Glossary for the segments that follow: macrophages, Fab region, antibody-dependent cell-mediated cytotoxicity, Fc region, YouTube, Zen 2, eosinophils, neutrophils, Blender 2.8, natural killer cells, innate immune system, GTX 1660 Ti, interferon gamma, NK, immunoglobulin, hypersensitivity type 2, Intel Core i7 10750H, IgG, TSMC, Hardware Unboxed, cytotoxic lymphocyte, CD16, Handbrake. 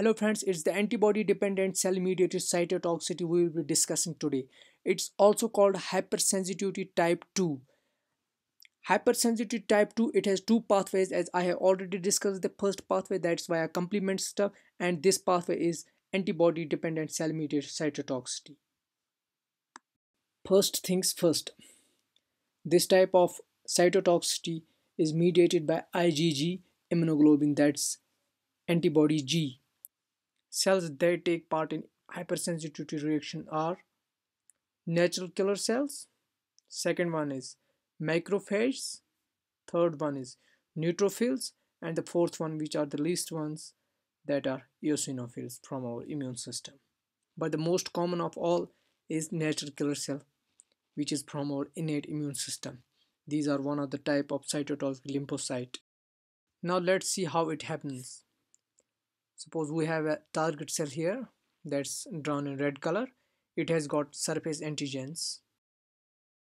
Hello friends, it's the antibody-dependent cell-mediated cytotoxicity we will be discussing today. It's also called hypersensitivity type 2. Hypersensitivity type 2, it has two pathways, as I have already discussed the first pathway, that's via complement stuff, and this pathway is antibody-dependent cell-mediated cytotoxicity. First things first, this type of cytotoxicity is mediated by IgG immunoglobulin, that's antibody G. Cells that take part in hypersensitivity reaction are natural killer cells, second one is macrophages, third one is neutrophils, and the fourth one, which are the least ones, that are eosinophils from our immune system. But the most common of all is natural killer cell, which is from our innate immune system. These are one of the type of cytotoxic lymphocyte. Now let's see how it happens. Suppose we have a target cell here that's drawn in red color. It has got surface antigens.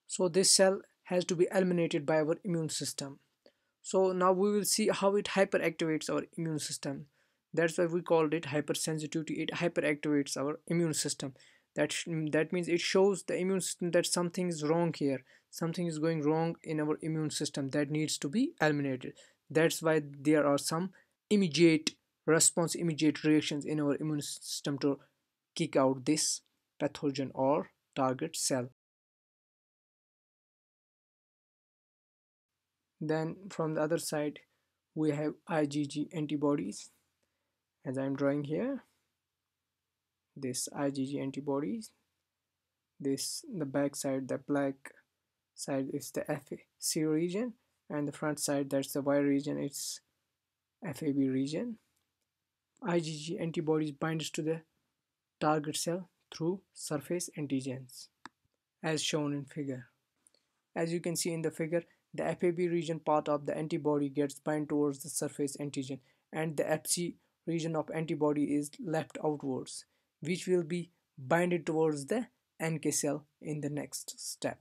So this cell has to be eliminated by our immune system. So now we will see how it hyperactivates our immune system. That's why we called it hypersensitivity. It hyperactivates our immune system. That means it shows the immune system that something is wrong here. Something is going wrong in our immune system that needs to be eliminated. That's why there are some immediate reactions in our immune system to kick out this pathogen or target cell. Then from the other side we have IgG antibodies, as I'm drawing here. This IgG antibodies, this the back side, the black side is the Fc region, and the front side, that's the Y region, it's Fab region. IgG antibodies binds to the target cell through surface antigens, as shown in figure. As you can see in the figure, the Fab region part of the antibody gets bind towards the surface antigen, and the Fc region of antibody is left outwards, which will be binded towards the NK cell in the next step.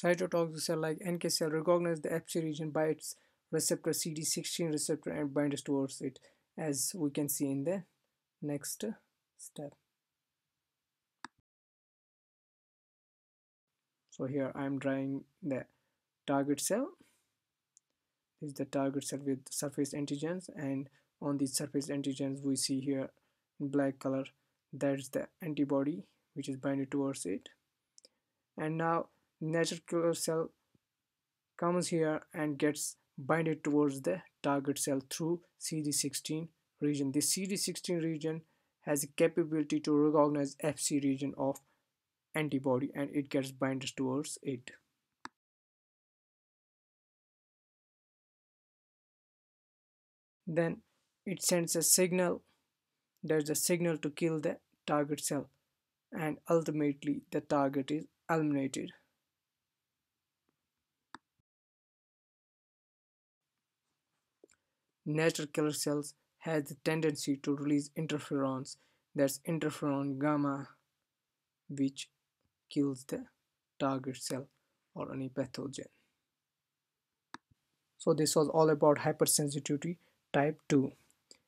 Cytotoxic cell like NK cell recognize the Fc region by its receptor CD16 receptor and binds towards it, as we can see in the next step. So here I am drawing the target cell. This is the target cell with surface antigens, and on these surface antigens we see here in black color, that's the antibody which is binded towards it. And now natural killer cell comes here and gets binded towards the target cell through CD16 region. This CD16 region has a capability to recognize Fc region of antibody, and it gets binded towards it. Then it sends a signal. There's a signal to kill the target cell, and ultimately the target is eliminated. Natural killer cells has the tendency to release interferons, that's interferon gamma, which kills the target cell or any pathogen. So this was all about hypersensitivity type 2.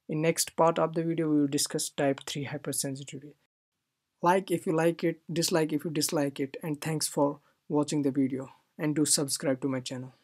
In next part of the video we will discuss type 3 hypersensitivity. Like if you like it, dislike if you dislike it, and thanks for watching the video, and do subscribe to my channel.